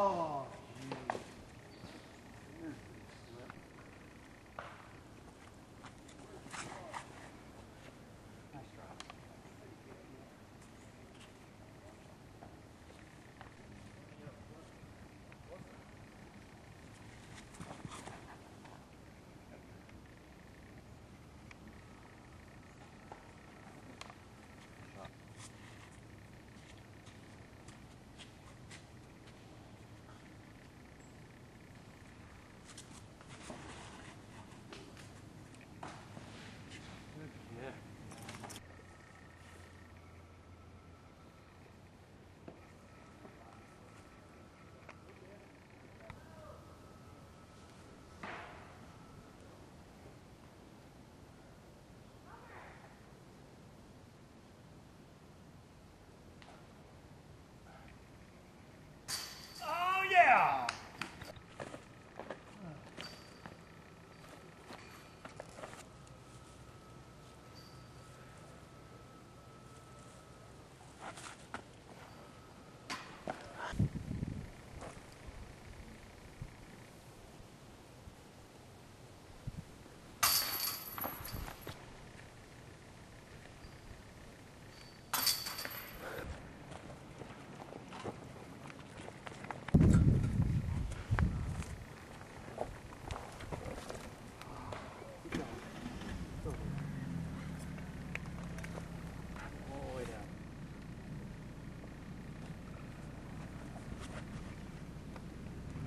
Oh,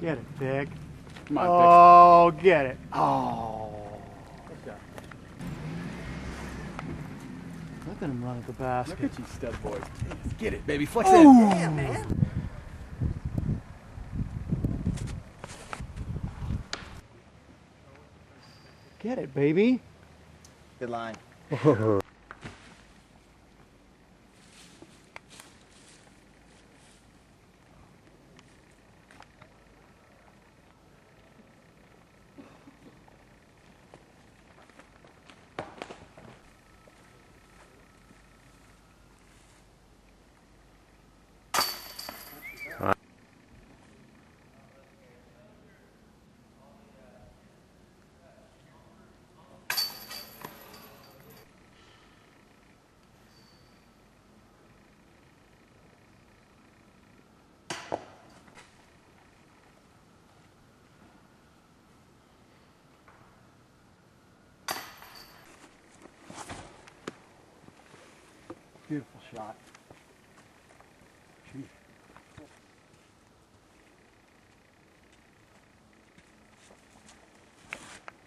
get it, Dick. Come on, Dick. Oh, get it. Oh. Let's go. Look at him run at the basket. Look at you stud boys. Get it, baby. Flex it. Yeah, man. Get it, baby. Good line. Beautiful shot. Jeez.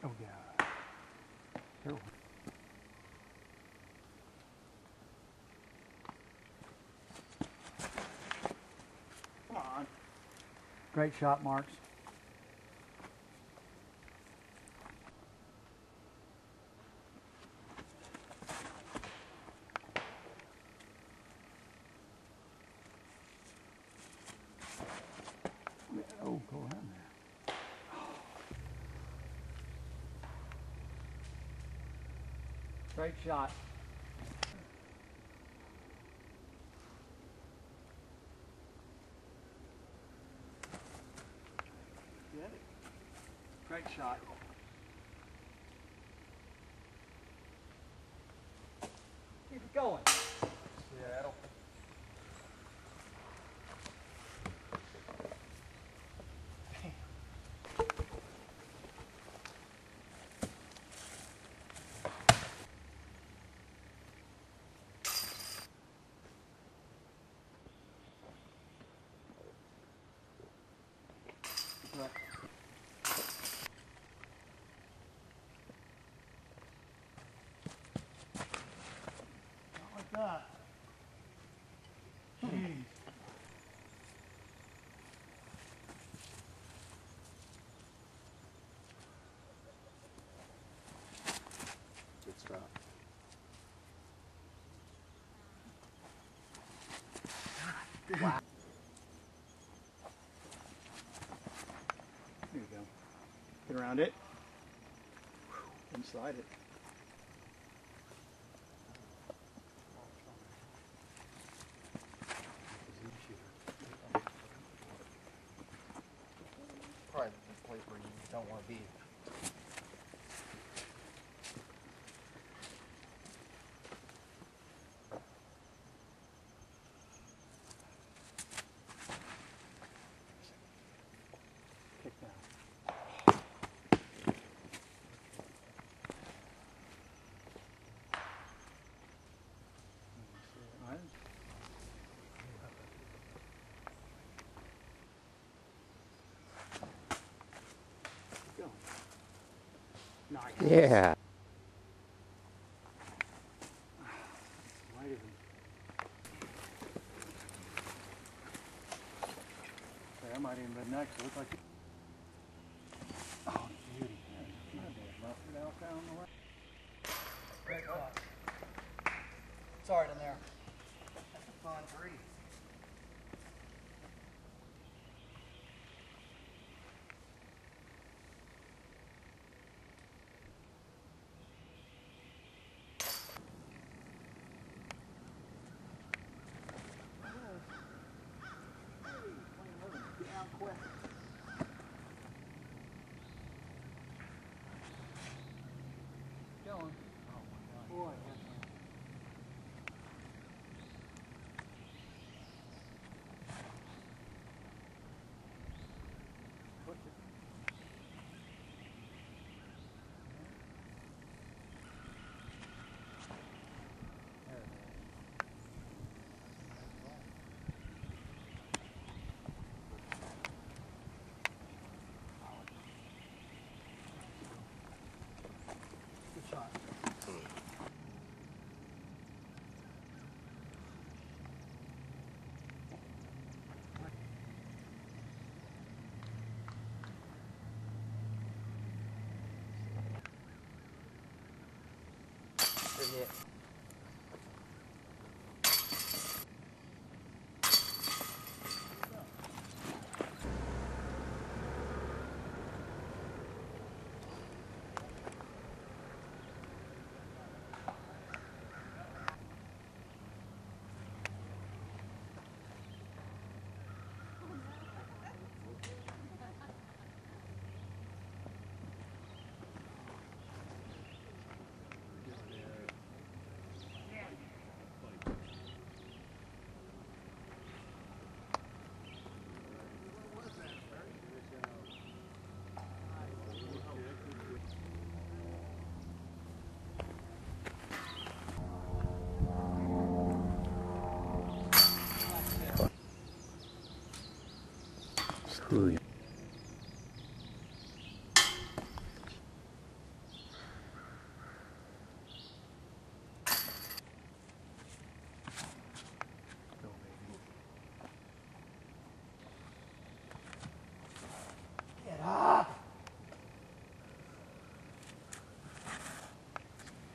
Oh yeah. Here. Come on. Great shot, Marx. Great shot. Get it. Great shot. Keep it going. Seattle. Right. Not like that. Jeez. Good stuff. God damn. Wow. There you go. Get around it. And slide it. place where you don't want to be. Nice. Yeah. I might even be next. It looks like. Oh, beauty. Great luck. It's hard in there. That's a fun breeze. Yeah. Ooh.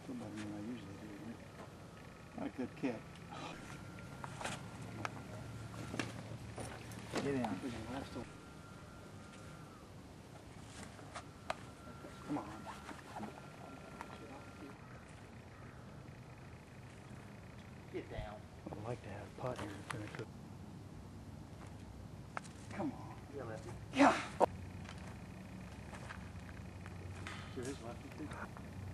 Somebody than I usually do. Not a good kick. Get in. Get down. I'd like to have a putt here to finish it. Come on. Yeah, lefty. Yeah. Sure is lefty too.